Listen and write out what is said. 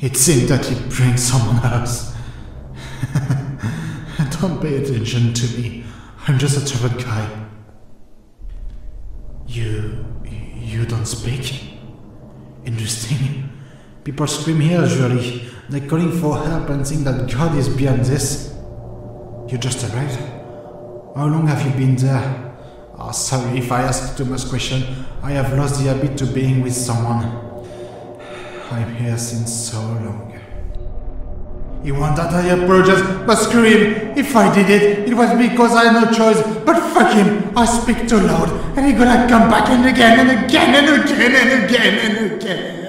It seemed that he bring someone else. Don't pay attention to me. I'm just a travel guy. You don't speak? Interesting. People scream here usually. They're calling for help and think that God is beyond this. You just arrived? How long have you been there? Oh, sorry if I ask too much question. I have lost the habit to being with someone. I'm here since so long. You want that I apologize, but screw him! If I did it, it was because I had no choice, but fuck him! I speak too loud, and he's gonna come back and again and again and again and again and again!